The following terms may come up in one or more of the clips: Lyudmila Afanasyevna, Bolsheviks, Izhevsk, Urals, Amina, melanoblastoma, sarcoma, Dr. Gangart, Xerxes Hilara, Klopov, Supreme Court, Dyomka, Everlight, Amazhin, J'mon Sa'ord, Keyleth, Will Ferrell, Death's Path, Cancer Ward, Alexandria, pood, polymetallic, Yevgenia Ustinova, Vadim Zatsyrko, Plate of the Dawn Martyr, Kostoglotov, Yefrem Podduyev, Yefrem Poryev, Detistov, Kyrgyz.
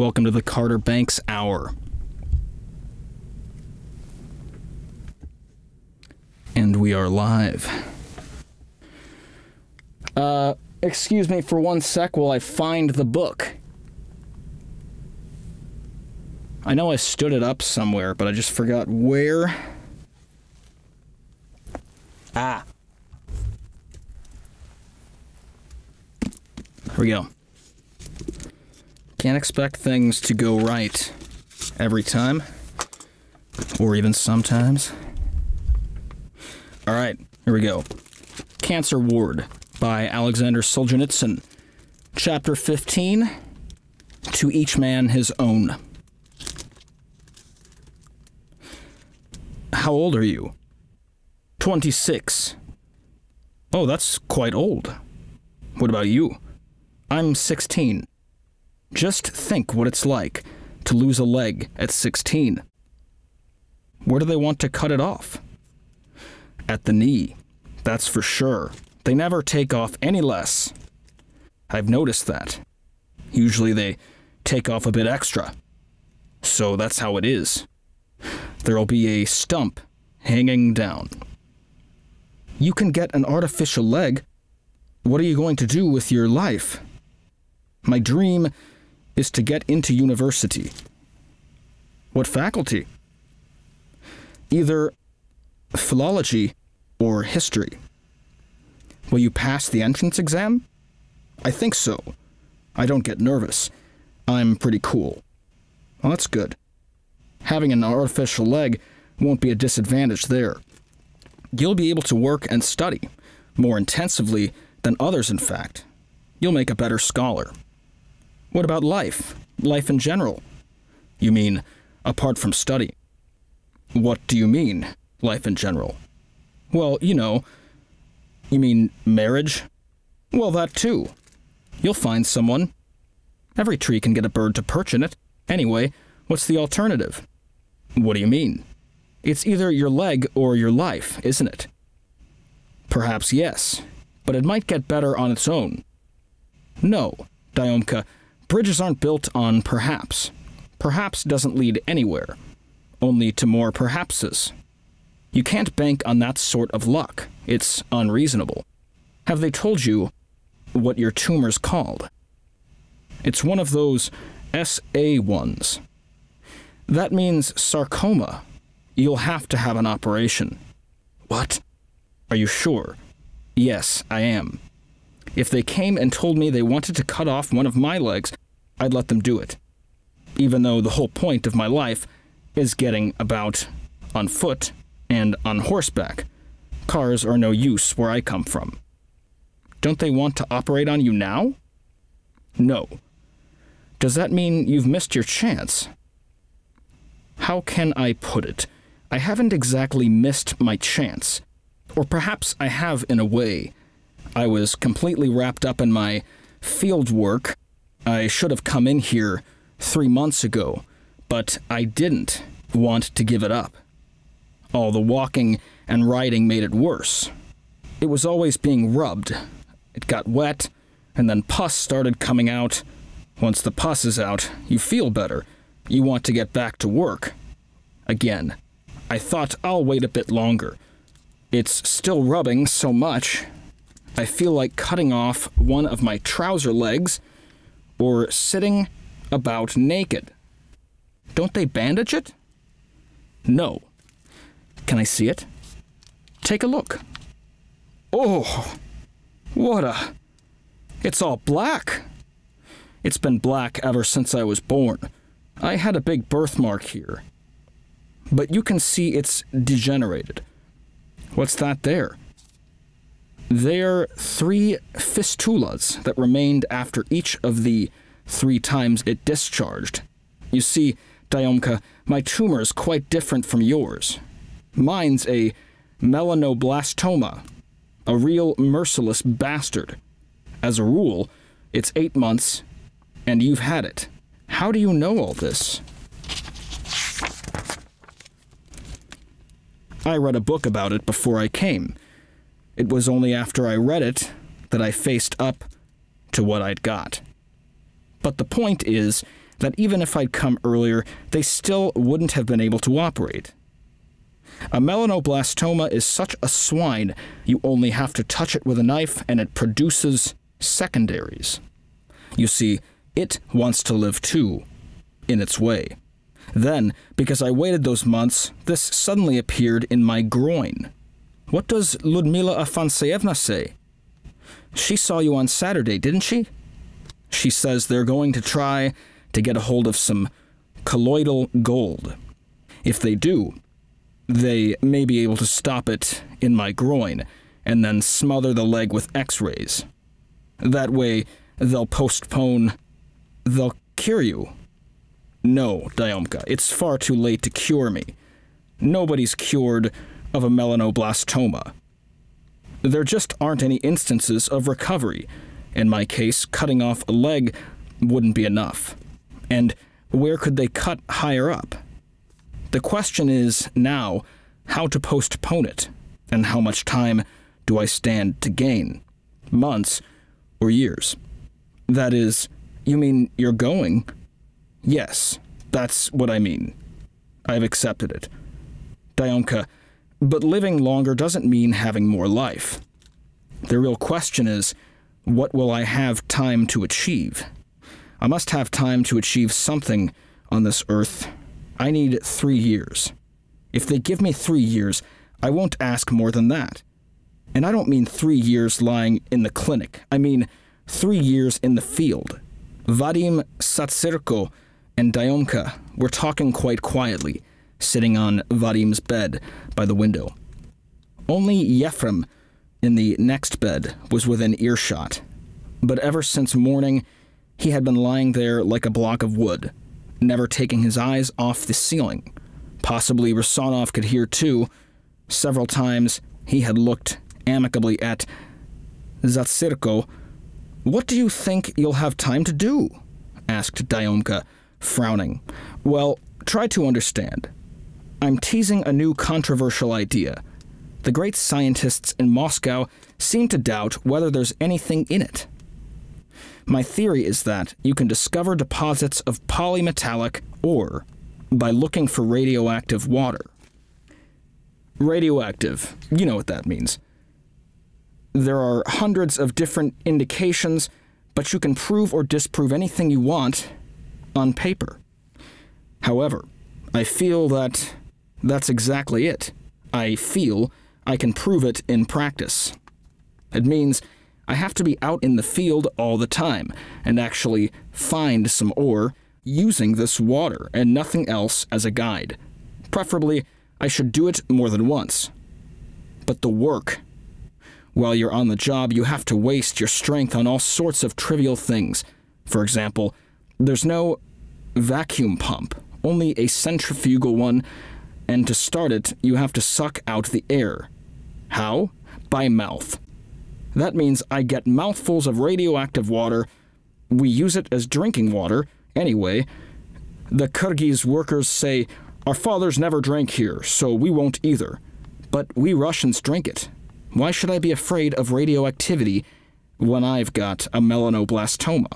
Welcome to the Carter Banks Hour. And we are live. Excuse me for one sec while I find the book. I know I stood it up somewhere, but I just forgot where. Ah. Here we go. Can't expect things to go right every time, or even sometimes. All right, here we go. Cancer Ward by Alexander Solzhenitsyn. Chapter 15, To Each Man His Own. How old are you? 26. Oh, that's quite old. What about you? I'm 16. Just think what it's like to lose a leg at 16. Where do they want to cut it off? At the knee, that's for sure. They never take off any less. I've noticed that. Usually they take off a bit extra. So that's how it is. There'll be a stump hanging down. You can get an artificial leg. What are you going to do with your life? My dream is to get into university. What faculty? Either philology or history. Will you pass the entrance exam? I think so. I don't get nervous. I'm pretty cool. Well, that's good. Having an artificial leg won't be a disadvantage there. You'll be able to work and study, more intensively than others, in fact. You'll make a better scholar. What about life? Life in general? You mean, apart from study? What do you mean, life in general? Well, you know, you mean marriage? Well, that too. You'll find someone. Every tree can get a bird to perch in it. Anyway, what's the alternative? What do you mean? It's either your leg or your life, isn't it? Perhaps yes, but it might get better on its own. No, Dyomka. Bridges aren't built on perhaps. Perhaps doesn't lead anywhere, only to more perhapses. You can't bank on that sort of luck. It's unreasonable. Have they told you what your tumor's called? It's one of those SA ones. That means sarcoma. You'll have to have an operation. What? Are you sure? Yes, I am. If they came and told me they wanted to cut off one of my legs, I'd let them do it, even though the whole point of my life is getting about on foot and on horseback. Cars are no use where I come from. Don't they want to operate on you now? No. Does that mean you've missed your chance? How can I put it? I haven't exactly missed my chance. Or perhaps I have in a way. I was completely wrapped up in my field work. I should have come in here 3 months ago, but I didn't want to give it up. All the walking and riding made it worse. It was always being rubbed. It got wet, and then pus started coming out. Once the pus is out, you feel better. You want to get back to work. Again, I thought I'll wait a bit longer. It's still rubbing so much. I feel like cutting off one of my trouser legs or sitting about naked. Don't they bandage it? No. Can I see it? Take a look. Oh, what a... It's all black. It's been black ever since I was born. I had a big birthmark here. But you can see it's degenerated. What's that there? There are three fistulas that remained after each of the three times it discharged. You see, Dyomka, my tumor is quite different from yours. Mine's a melanoblastoma, a real merciless bastard. As a rule, it's 8 months, and you've had it. How do you know all this? I read a book about it before I came. It was only after I read it that I faced up to what I'd got. But the point is that even if I'd come earlier, they still wouldn't have been able to operate. A melanoblastoma is such a swine, you only have to touch it with a knife and it produces secondaries. You see, it wants to live too, in its way. Then, because I waited those months, this suddenly appeared in my groin. What does Lyudmila Afanasyevna say? She saw you on Saturday, didn't she? She says they're going to try to get a hold of some colloidal gold. If they do, they may be able to stop it in my groin and then smother the leg with x-rays. That way, they'll postpone... they'll cure you. No, Dyomka, it's far too late to cure me. Nobody's cured of a melanoblastoma. There just aren't any instances of recovery. In my case, cutting off a leg wouldn't be enough. And where could they cut higher up? The question is now how to postpone it, and how much time do I stand to gain? Months or years? That is, you mean you're going? Yes, that's what I mean. I've accepted it. Dyomka, but living longer doesn't mean having more life. The real question is, what will I have time to achieve? I must have time to achieve something on this earth. I need 3 years. If they give me 3 years, I won't ask more than that. And I don't mean 3 years lying in the clinic. I mean 3 years in the field. Vadim Zatsyrko and Dyomka were talking quite quietly, sitting on Vadim's bed by the window. Only Yefrem in the next bed was within earshot, but ever since morning he had been lying there like a block of wood, never taking his eyes off the ceiling. Possibly Rusanov could hear too. Several times he had looked amicably at Zatsyrko. "What do you think you'll have time to do?" asked Dyomka, frowning. "Well, try to understand. I'm teasing a new controversial idea. The great scientists in Moscow seem to doubt whether there's anything in it. My theory is that you can discover deposits of polymetallic ore by looking for radioactive water." Radioactive, you know what that means. There are hundreds of different indications, but you can prove or disprove anything you want on paper. However, I feel that that's exactly it. I feel I can prove it in practice. It means I have to be out in the field all the time and actually find some ore using this water and nothing else as a guide. Preferably, I should do it more than once. But the work. While you're on the job, you have to waste your strength on all sorts of trivial things. For example, there's no vacuum pump, only a centrifugal one, and to start it, you have to suck out the air. How? By mouth. That means I get mouthfuls of radioactive water. We use it as drinking water, anyway. The Kyrgyz workers say, "Our fathers never drank here, so we won't either." But we Russians drink it. Why should I be afraid of radioactivity when I've got a melanoblastoma?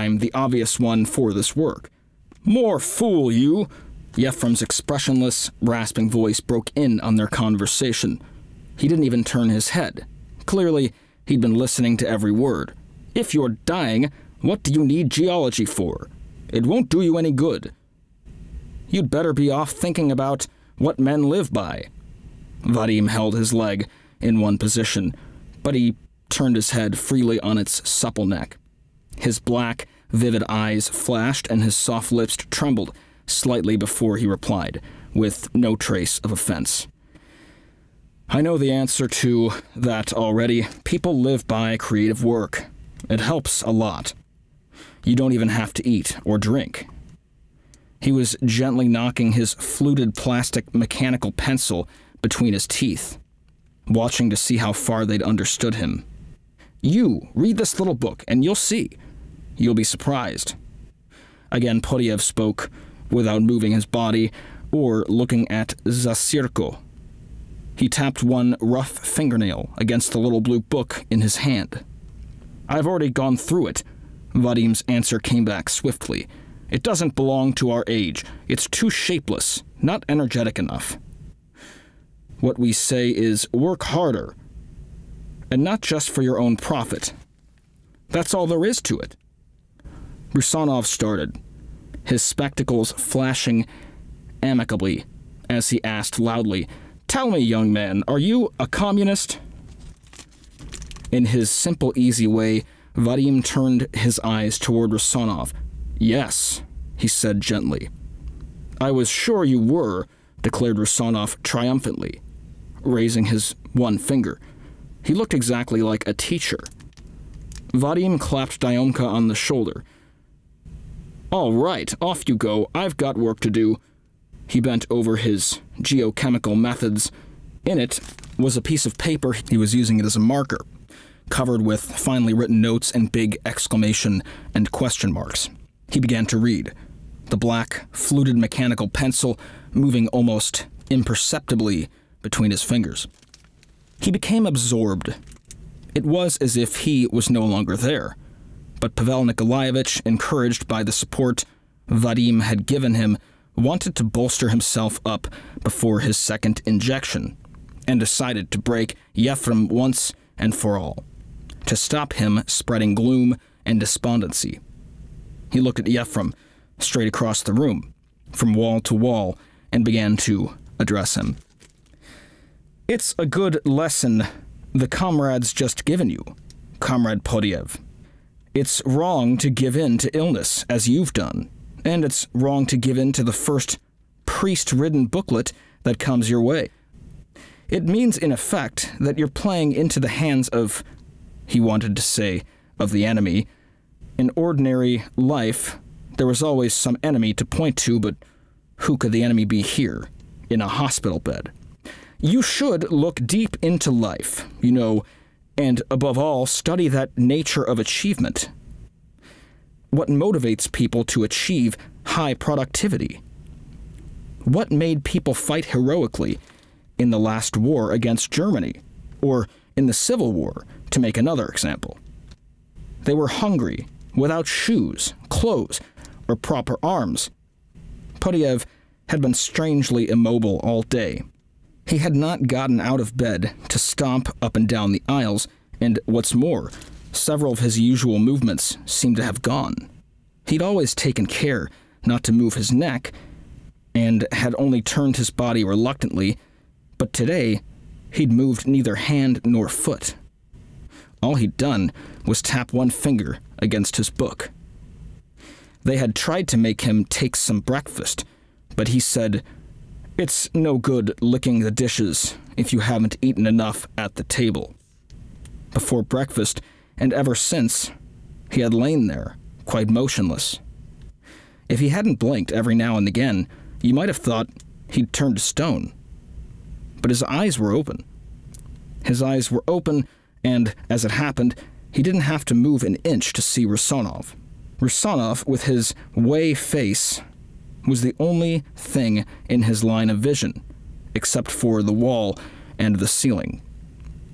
I'm the obvious one for this work. "More fool you!" Yefrem's expressionless, rasping voice broke in on their conversation. He didn't even turn his head. Clearly, he'd been listening to every word. "If you're dying, what do you need geology for? It won't do you any good. You'd better be off thinking about what men live by." Vadim held his leg in one position, but he turned his head freely on its supple neck. His black, vivid eyes flashed and his soft lips trembled slightly before he replied, with no trace of offense. "I know the answer to that already. People live by creative work. It helps a lot. You don't even have to eat or drink." He was gently knocking his fluted plastic mechanical pencil between his teeth, watching to see how far they'd understood him. "You read this little book and you'll see. You'll be surprised." Again Podduyev spoke, without moving his body or looking at Zatsyrko. He tapped one rough fingernail against the little blue book in his hand. "I've already gone through it," Vadim's answer came back swiftly. It doesn't belong to our age. It's too shapeless, not energetic enough. What we say is, work harder, and not just for your own profit. That's all there is to it. Rusanov started, his spectacles flashing amicably as he asked loudly, "Tell me, young man, are you a communist?" In his simple, easy way, Vadim turned his eyes toward Rusanov. "Yes," he said gently. "I was sure you were," declared Rusanov triumphantly, raising his one finger. He looked exactly like a teacher. Vadim clapped Dyomka on the shoulder. "All right, off you go. I've got work to do." He bent over his geochemical methods. In it was a piece of paper. He was using it as a marker, covered with finely written notes and big exclamation and question marks. He began to read, the black, fluted mechanical pencil moving almost imperceptibly between his fingers. He became absorbed. It was as if he was no longer there. But Pavel Nikolaevich, encouraged by the support Vadim had given him, wanted to bolster himself up before his second injection, and decided to break Yefrem once and for all, to stop him spreading gloom and despondency. He looked at Yefrem straight across the room, from wall to wall, and began to address him. "It's a good lesson the comrade's just given you, Comrade Podduyev. It's wrong to give in to illness, as you've done, and it's wrong to give in to the first priest-ridden booklet that comes your way. It means, in effect, that you're playing into the hands of," he wanted to say, of the enemy. In ordinary life, there was always some enemy to point to, but who could the enemy be here, in a hospital bed? You should look deep into life, you know, and above all, study that nature of achievement. What motivates people to achieve high productivity? What made people fight heroically in the last war against Germany, or in the Civil War, to make another example? They were hungry, without shoes, clothes, or proper arms. Podduyev had been strangely immobile all day. He had not gotten out of bed to stomp up and down the aisles, and what's more, several of his usual movements seemed to have gone. He'd always taken care not to move his neck, and had only turned his body reluctantly, but today he'd moved neither hand nor foot. All he'd done was tap one finger against his book. They had tried to make him take some breakfast, but he said, "It's no good licking the dishes if you haven't eaten enough at the table." Before breakfast, and ever since, he had lain there, quite motionless. If he hadn't blinked every now and again, you might have thought he'd turned to stone. But his eyes were open. His eyes were open, and, as it happened, he didn't have to move an inch to see Rusanov. Rusanov, with his way face, was the only thing in his line of vision, except for the wall and the ceiling.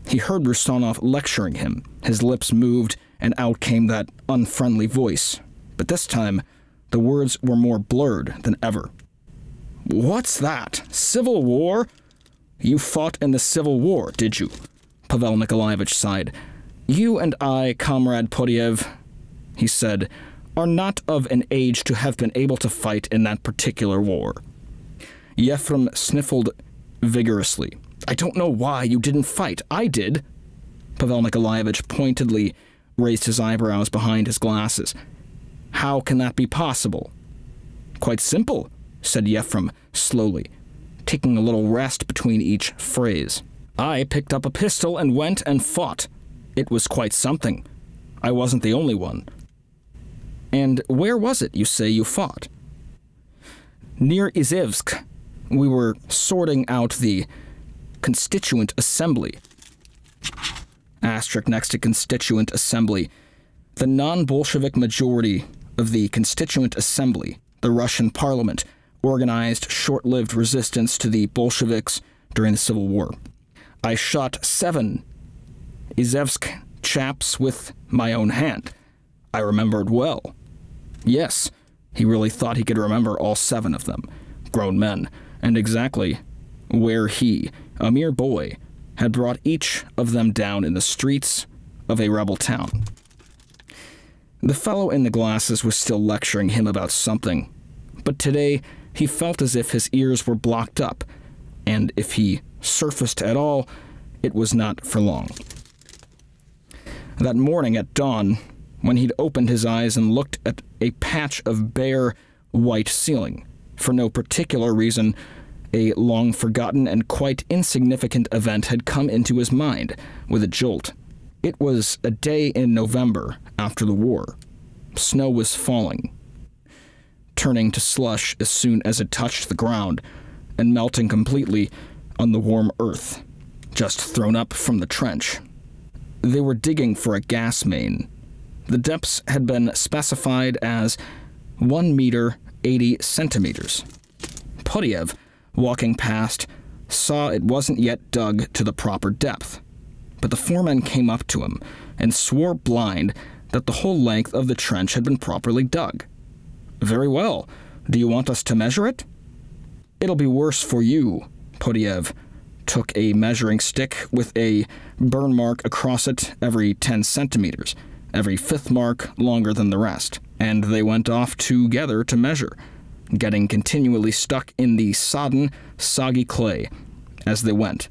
He heard Rusanov lecturing him. His lips moved, and out came that unfriendly voice. But this time, the words were more blurred than ever. "What's that? Civil War? You fought in the Civil War, did you?" Pavel Nikolaevich sighed. "You and I, Comrade Podduyev," he said, "are not of an age to have been able to fight in that particular war." Yefrem sniffled vigorously. "I don't know why you didn't fight. I did." Pavel Nikolaevich pointedly raised his eyebrows behind his glasses. "How can that be possible?" "Quite simple," said Yefrem slowly, taking a little rest between each phrase. "I picked up a pistol and went and fought. It was quite something. I wasn't the only one." "And where was it you say you fought?" "Near Izhevsk. We were sorting out the Constituent Assembly." Asterisk next to Constituent Assembly. The non-Bolshevik majority of the Constituent Assembly, the Russian parliament, organized short-lived resistance to the Bolsheviks during the Civil War. "I shot 7 Izhevsk chaps with my own hand. I remembered well. Yes, he really thought he could remember all seven of them, grown men, and exactly where he, a mere boy, had brought each of them down in the streets of a rebel town. The fellow in the glasses was still lecturing him about something, but today he felt as if his ears were blocked up, and if he surfaced at all, it was not for long. That morning at dawn, when he'd opened his eyes and looked at a patch of bare, white ceiling, for no particular reason, a long-forgotten and quite insignificant event had come into his mind with a jolt. It was a day in November after the war. Snow was falling, turning to slush as soon as it touched the ground, and melting completely on the warm earth, just thrown up from the trench. They were digging for a gas main. The depths had been specified as 1 meter, 80 centimeters. Podduyev, walking past, saw it wasn't yet dug to the proper depth, but the foreman came up to him and swore blind that the whole length of the trench had been properly dug. "Very well. Do you want us to measure it?" "It'll be worse for you." Podduyev took a measuring stick with a burn mark across it every 10 centimeters, every fifth mark longer than the rest, and they went off together to measure, getting continually stuck in the sodden, soggy clay as they went.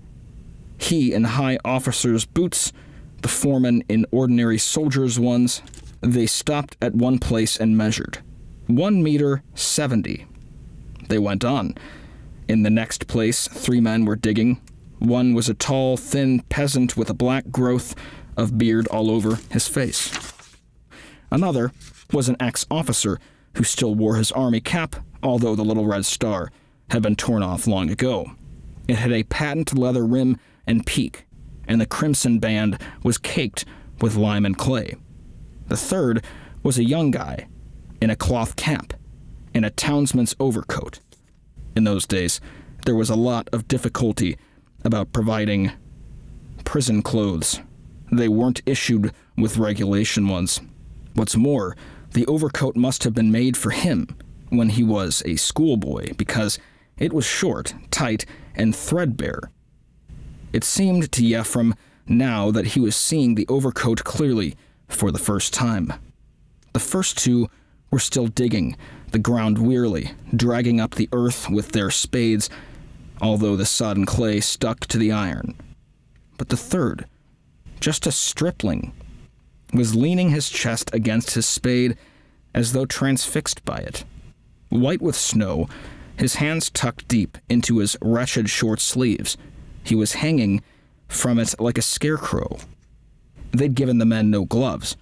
He in high officer's boots, the foreman in ordinary soldier's ones. They stopped at one place and measured. 1 meter, 70. They went on. In the next place, 3 men were digging. One was a tall, thin peasant with a black growth of beard all over his face. Another was an ex-officer who still wore his army cap, although the little red star had been torn off long ago. It had a patent leather rim and peak, and the crimson band was caked with lime and clay. The third was a young guy in a cloth cap, in a townsman's overcoat. In those days, there was a lot of difficulty about providing prison clothes. They weren't issued with regulation ones. What's more, the overcoat must have been made for him when he was a schoolboy, because it was short, tight, and threadbare. It seemed to Yefrem now that he was seeing the overcoat clearly for the first time. The first two were still digging the ground wearily, dragging up the earth with their spades, although the sodden clay stuck to the iron. But the third, just a stripling, was leaning his chest against his spade as though transfixed by it. White with snow, his hands tucked deep into his wretched short sleeves, he was hanging from it like a scarecrow. They'd given the men no gloves.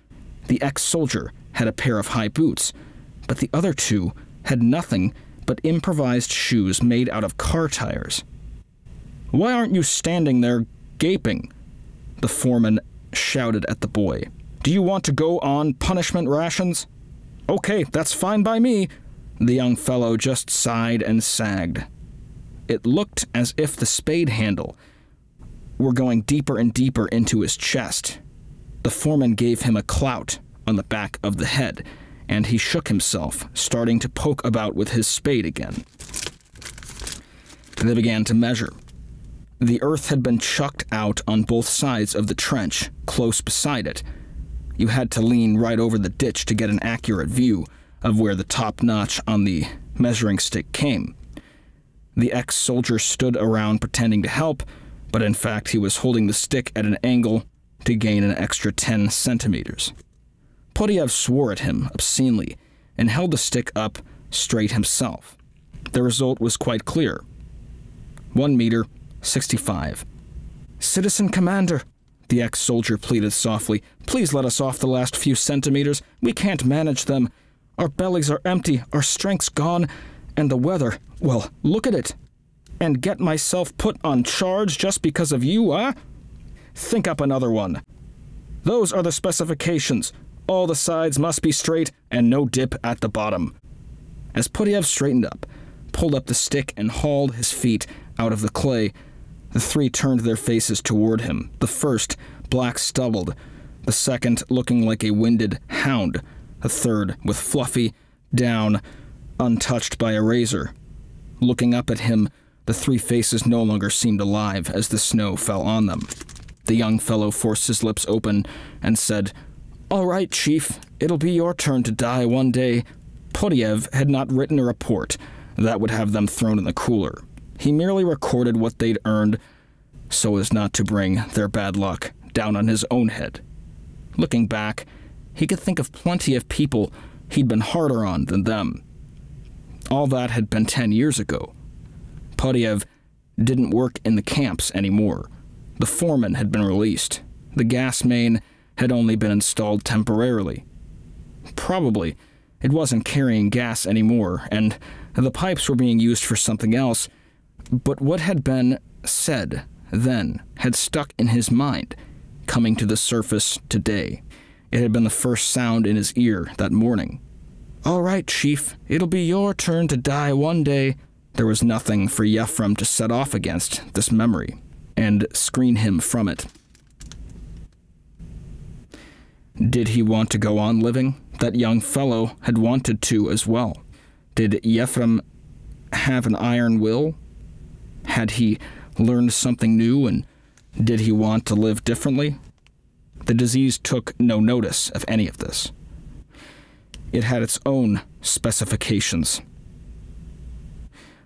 The ex-soldier had a pair of high boots, but the other two had nothing but improvised shoes made out of car tires. "Why aren't you standing there gaping?" the foreman shouted at the boy. "Do you want to go on punishment rations?" "Okay, that's fine by me." The young fellow just sighed and sagged. It looked as if the spade handle were going deeper and deeper into his chest. The foreman gave him a clout on the back of the head, and he shook himself, starting to poke about with his spade again. They began to measure. The earth had been chucked out on both sides of the trench, close beside it. You had to lean right over the ditch to get an accurate view of where the top notch on the measuring stick came. The ex-soldier stood around pretending to help, but in fact he was holding the stick at an angle to gain an extra 10 centimeters. Podduyev swore at him obscenely and held the stick up straight himself. The result was quite clear. 1 meter, 65. "Citizen Commander," the ex-soldier pleaded softly, "please let us off the last few centimeters. We can't manage them. Our bellies are empty, our strength's gone, and the weather, well, look at it. And get myself put on charge just because of you, eh? Think up another one. Those are the specifications. All the sides must be straight and no dip at the bottom." As Podduyev straightened up, pulled up the stick, and hauled his feet out of the clay, the three turned their faces toward him, the first black-stubbled, the second looking like a winded hound, a third with Fluffy down, untouched by a razor. Looking up at him, the three faces no longer seemed alive as the snow fell on them. The young fellow forced his lips open and said, "All right, Chief, it'll be your turn to die one day." Podduyev had not written a report that would have them thrown in the cooler. He merely recorded what they'd earned so as not to bring their bad luck down on his own head. Looking back, he could think of plenty of people he'd been harder on than them. All that had been 10 years ago. Podduyev didn't work in the camps anymore. The foreman had been released. The gas main had only been installed temporarily. Probably it wasn't carrying gas anymore, and the pipes were being used for something else, but what had been said then had stuck in his mind, coming to the surface today. It had been the first sound in his ear that morning. "All right, Chief, it'll be your turn to die one day." There was nothing for Yefrem to set off against this memory and screen him from it. Did he want to go on living? That young fellow had wanted to as well. Did Yefrem have an iron will? Had he learned something new, and did he want to live differently? The disease took no notice of any of this. It had its own specifications.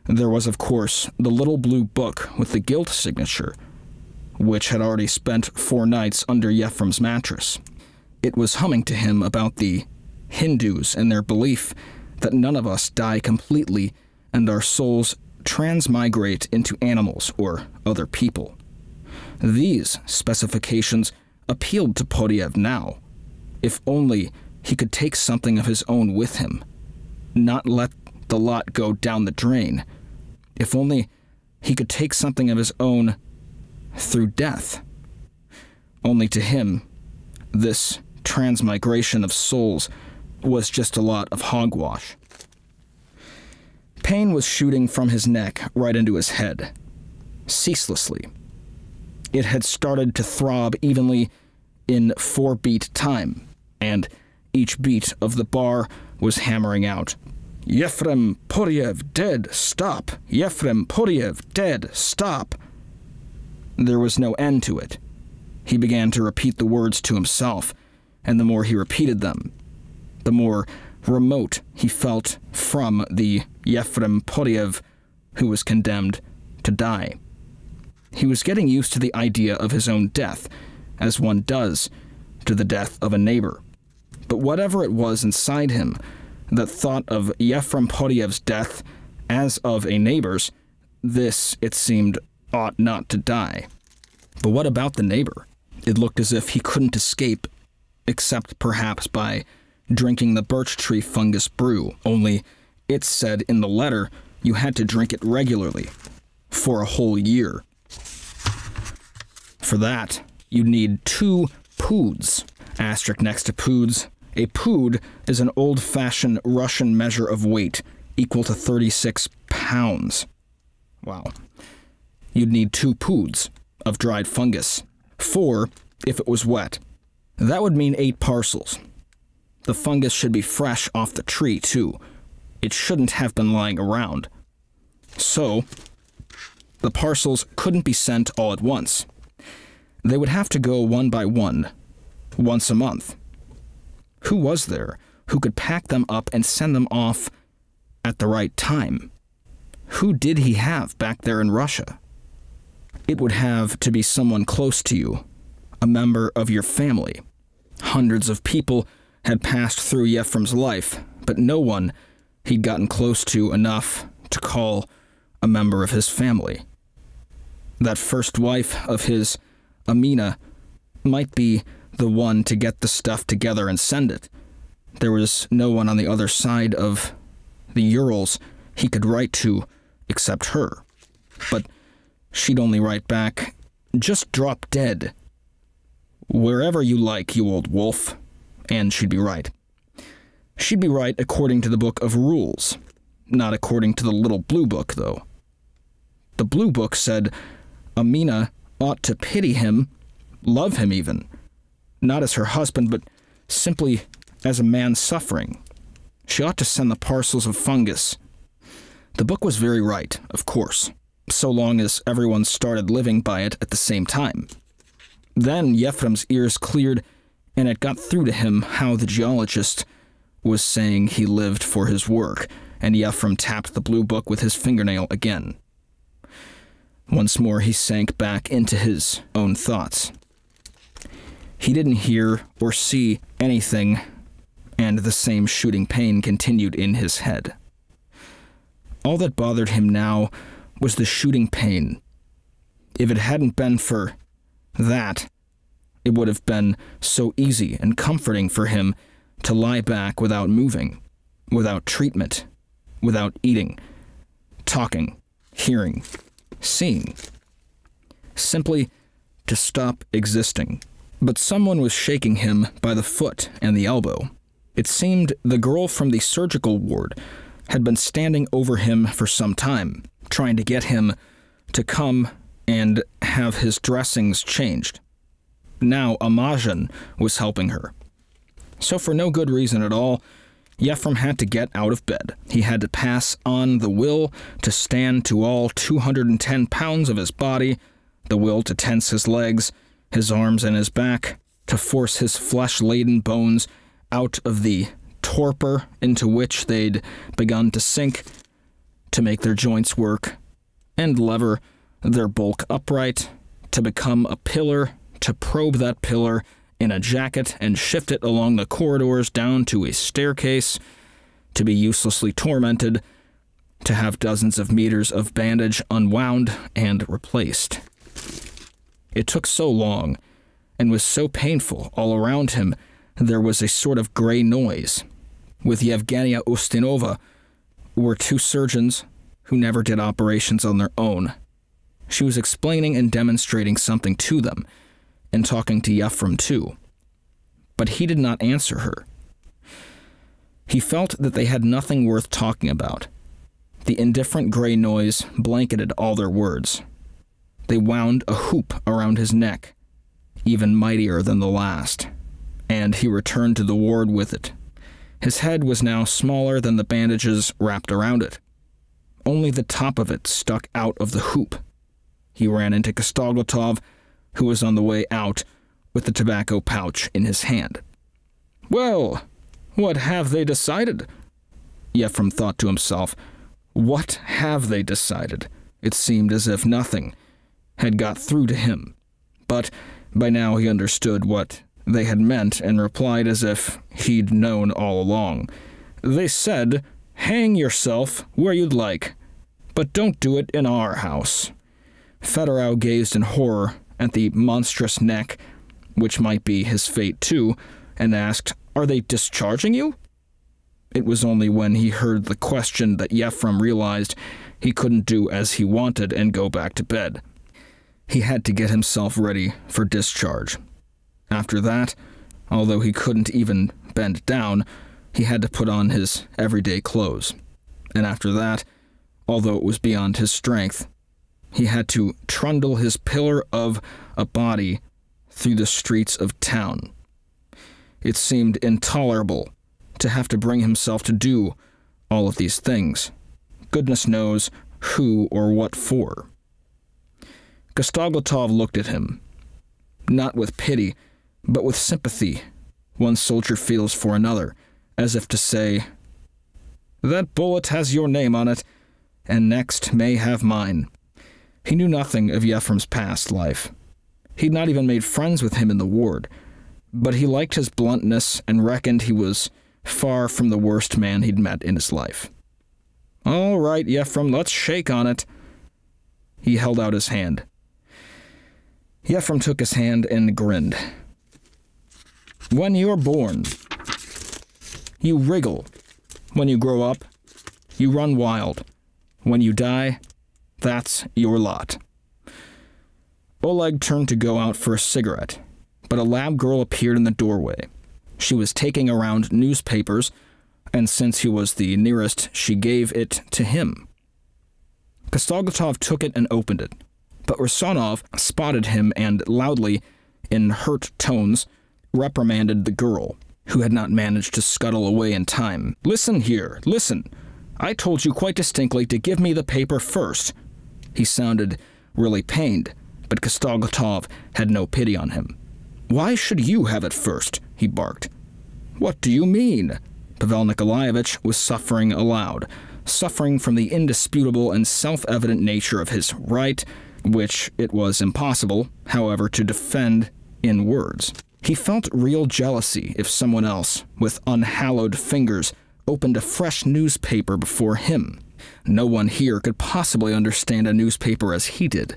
There was, of course, the little blue book with the gilt signature, which had already spent 4 nights under Yefrem's mattress. It was humming to him about the Hindus and their belief that none of us die completely and our souls transmigrate into animals or other people. These specifications appealed to Podduyev now. If only he could take something of his own with him, not let the lot go down the drain. If only he could take something of his own through death. Only to him, this transmigration of souls was just a lot of hogwash. Pain was shooting from his neck right into his head, ceaselessly. It had started to throb evenly in 4-beat time, and each beat of the bar was hammering out, "Yefrem Poryev dead, stop! Yefrem Poryev dead, stop!" There was no end to it. He began to repeat the words to himself, and the more he repeated them, the more remote he felt from the Yefrem Poryev who was condemned to die. He was getting used to the idea of his own death, as one does to the death of a neighbor. But whatever it was inside him that thought of Yefrem Podyev's death as of a neighbor's, this, it seemed, ought not to die. But what about the neighbor? It looked as if he couldn't escape, except perhaps by drinking the birch tree fungus brew, only it said in the letter you had to drink it regularly, for a whole year. For that, you need 2 poods. Asterisk next to poods. A pood is an old-fashioned Russian measure of weight, equal to 36 pounds. Wow. You'd need 2 poods of dried fungus, 4 if it was wet. That would mean 8 parcels. The fungus should be fresh off the tree, too. It shouldn't have been lying around. So, the parcels couldn't be sent all at once. They would have to go one by one, once a month. Who was there who could pack them up and send them off at the right time? Who did he have back there in Russia? It would have to be someone close to you, a member of your family. Hundreds of people had passed through Yefrem's life, but no one he'd gotten close to enough to call a member of his family. That first wife of his, Amina, might be the one to get the stuff together and send it. There was no one on the other side of the Urals he could write to except her. But she'd only write back, "Just drop dead. Wherever you like, you old wolf." And she'd be right. She'd be right according to the book of rules, not according to the little blue book, though. The blue book said Amina ought to pity him, love him even. not as her husband, but simply as a man suffering. She ought to send the parcels of fungus. The book was very right, of course, so long as everyone started living by it at the same time. Then Yefrem's ears cleared, and it got through to him how the geologist was saying he lived for his work, and Yefrem tapped the blue book with his fingernail again. Once more he sank back into his own thoughts. He didn't hear or see anything, and the same shooting pain continued in his head. All that bothered him now was the shooting pain. If it hadn't been for that, it would have been so easy and comforting for him to lie back without moving, without treatment, without eating, talking, hearing, seeing. Simply to stop existing. But someone was shaking him by the foot and the elbow. It seemed the girl from the surgical ward had been standing over him for some time, trying to get him to come and have his dressings changed. Now Amazhin was helping her. So for no good reason at all, Yefrem had to get out of bed. He had to pass on the will to stand to all 210 pounds of his body, the will to tense his legs, his arms and his back, to force his flesh-laden bones out of the torpor into which they'd begun to sink, to make their joints work, and lever their bulk upright, to become a pillar, to probe that pillar in a jacket and shift it along the corridors down to a staircase, to be uselessly tormented, to have dozens of meters of bandage unwound and replaced. It took so long, and was so painful all around him, there was a sort of gray noise. With Yevgenia Ustinova were two surgeons who never did operations on their own. She was explaining and demonstrating something to them, and talking to Yefrem too. But he did not answer her. He felt that they had nothing worth talking about. The indifferent gray noise blanketed all their words. They wound a hoop around his neck, even mightier than the last, and he returned to the ward with it. His head was now smaller than the bandages wrapped around it. Only the top of it stuck out of the hoop. He ran into Kostoglotov, who was on the way out with the tobacco pouch in his hand. "Well, what have they decided?" Yefrem thought to himself. What have they decided? It seemed as if nothing had got through to him, but by now he understood what they had meant and replied as if he'd known all along. "They said, hang yourself where you'd like, but don't do it in our house." Fedorow gazed in horror at the monstrous neck, which might be his fate too, and asked, "Are they discharging you?" It was only when he heard the question that Yefrem realized he couldn't do as he wanted and go back to bed. He had to get himself ready for discharge. After that, although he couldn't even bend down, he had to put on his everyday clothes. And after that, although it was beyond his strength, he had to trundle his pillar of a body through the streets of town. It seemed intolerable to have to bring himself to do all of these things. Goodness knows who or what for. Kostoglotov looked at him, not with pity, but with sympathy one soldier feels for another, as if to say, "That bullet has your name on it, and next may have mine." He knew nothing of Yefrem's past life. He'd not even made friends with him in the ward, but he liked his bluntness and reckoned he was far from the worst man he'd met in his life. "All right, Yefrem, let's shake on it." He held out his hand. Yefrem took his hand and grinned. "When you're born, you wriggle. When you grow up, you run wild. When you die, that's your lot." Oleg turned to go out for a cigarette, but a lab girl appeared in the doorway. She was taking around newspapers, and since he was the nearest, she gave it to him. Kostoglotov took it and opened it. But Rusanov spotted him and loudly, in hurt tones, reprimanded the girl, who had not managed to scuttle away in time. "Listen here, listen. I told you quite distinctly to give me the paper first." He sounded really pained, but Kostoglotov had no pity on him. "Why should you have it first?" he barked. "What do you mean?" Pavel Nikolaevich was suffering aloud, suffering from the indisputable and self-evident nature of his right, which it was impossible, however, to defend in words. He felt real jealousy if someone else, with unhallowed fingers, opened a fresh newspaper before him. No one here could possibly understand a newspaper as he did.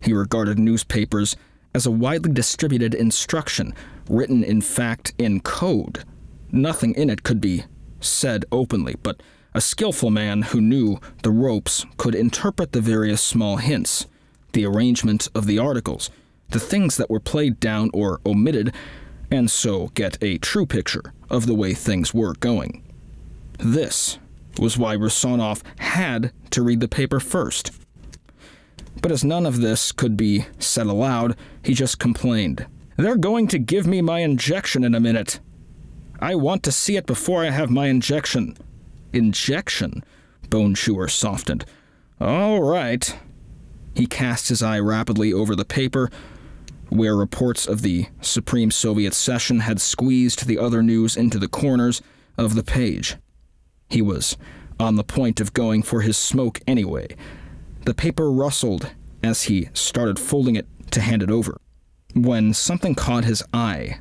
He regarded newspapers as a widely distributed instruction, written in fact in code. Nothing in it could be said openly, but a skillful man who knew the ropes could interpret the various small hints, the arrangement of the articles, the things that were played down or omitted, and so get a true picture of the way things were going. This was why Rusanov had to read the paper first. But as none of this could be said aloud, he just complained. "They're going to give me my injection in a minute. I want to see it before I have my injection." "Injection?" Bone Chewer softened. "All right." He cast his eye rapidly over the paper, where reports of the Supreme Soviet session had squeezed the other news into the corners of the page. He was on the point of going for his smoke anyway. The paper rustled as he started folding it to hand it over, when something caught his eye.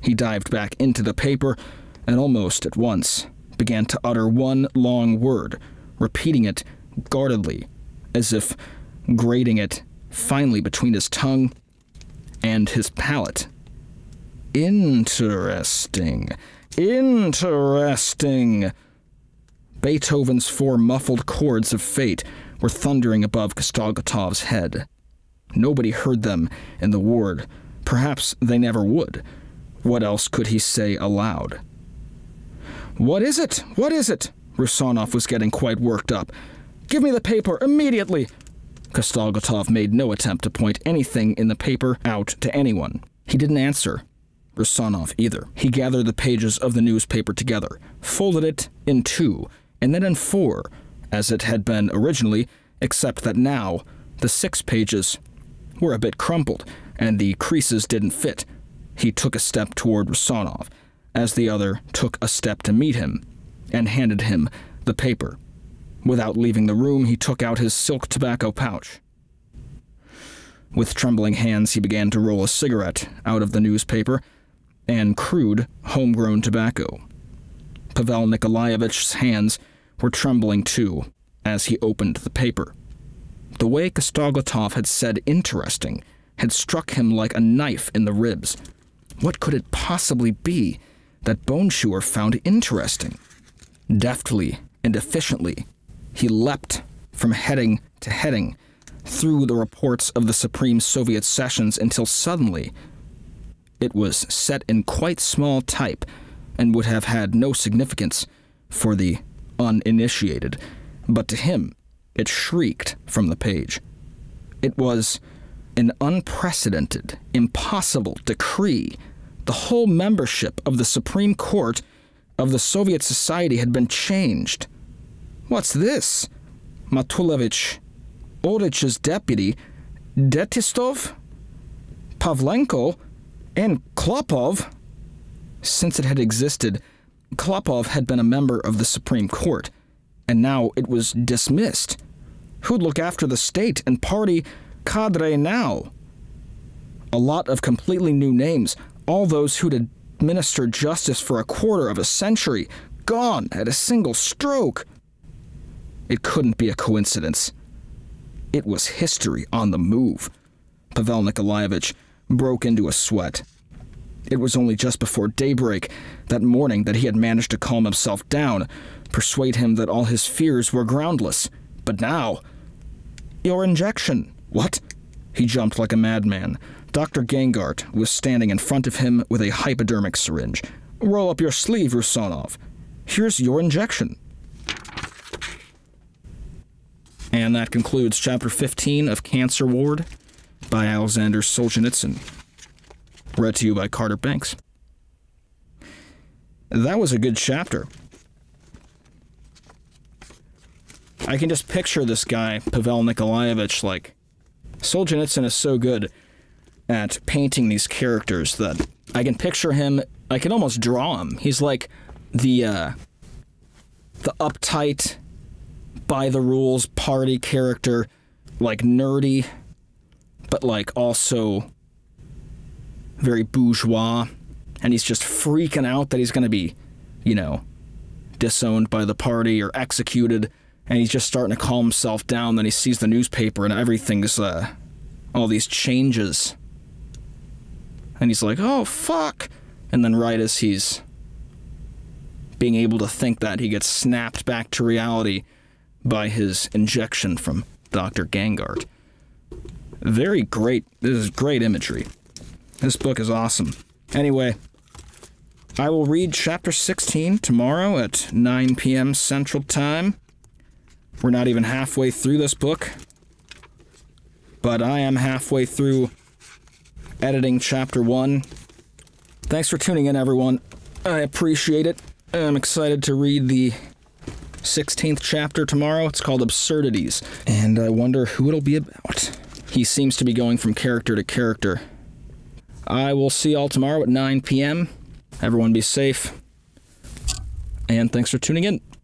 He dived back into the paper and almost at once began to utter one long word, repeating it guardedly, as if grating it finely between his tongue and his palate. "Interesting. Interesting." Beethoven's four muffled chords of fate were thundering above Kostogotov's head. Nobody heard them in the ward. Perhaps they never would. What else could he say aloud? "What is it? What is it?" Rusanov was getting quite worked up. "Give me the paper immediately!" Kostoglotov made no attempt to point anything in the paper out to anyone. He didn't answer. Rusanov either. He gathered the pages of the newspaper together, folded it in two, and then in four, as it had been originally, except that now the six pages were a bit crumpled and the creases didn't fit. He took a step toward Rusanov, as the other took a step to meet him, and handed him the paper. Without leaving the room, he took out his silk tobacco pouch. With trembling hands, he began to roll a cigarette out of the newspaper and crude, homegrown tobacco. Pavel Nikolaievitch's hands were trembling too, as he opened the paper. The way Kostoglotov had said "interesting" had struck him like a knife in the ribs. What could it possibly be that Bone Chewer found interesting? Deftly and efficiently, he leapt from heading to heading through the reports of the Supreme Soviet sessions until suddenly it was set in quite small type and would have had no significance for the uninitiated, but to him it shrieked from the page. It was an unprecedented, impossible decree. The whole membership of the Supreme Court of the Soviet Society had been changed. "What's this?" Matulevich, Orich's deputy, Detistov, Pavlenko, and Klopov. Since it had existed, Klopov had been a member of the Supreme Court, and now it was dismissed. Who'd look after the state and party cadre now? A lot of completely new names, all those who'd administered justice for a quarter of a century, gone at a single stroke. It couldn't be a coincidence. It was history on the move. Pavel Nikolaevich broke into a sweat. It was only just before daybreak that morning that he had managed to calm himself down, persuade him that all his fears were groundless. But now... "Your injection." "What?" He jumped like a madman. Dr. Gangart was standing in front of him with a hypodermic syringe. "Roll up your sleeve, Rusanov. Here's your injection." And that concludes Chapter 15 of Cancer Ward by Alexander Solzhenitsyn. Read to you by Carter Banks. That was a good chapter. I can just picture this guy, Pavel Nikolaevich, like... Solzhenitsyn is so good at painting these characters that I can picture him, I can almost draw him. He's like the uptight, by-the-rules party character, like nerdy, but like also very bourgeois, and he's just freaking out that he's going to be, you know, disowned by the party or executed, and he's just starting to calm himself down. Then he sees the newspaper and everything's, all these changes. And he's like, oh, fuck! And then right as he's being able to think that, he gets snapped back to reality by his injection from Dr. Gangart. Very great. This is great imagery. This book is awesome. Anyway, I will read Chapter 16 tomorrow at 9 p.m. Central Time. We're not even halfway through this book, but I am halfway through editing Chapter 1. Thanks for tuning in, everyone. I appreciate it. I'm excited to read the 16th chapter tomorrow. It's called Absurdities, and I wonder who it'll be about. He seems to be going from character to character. I will see y'all tomorrow at 9 p.m. Everyone be safe, and thanks for tuning in.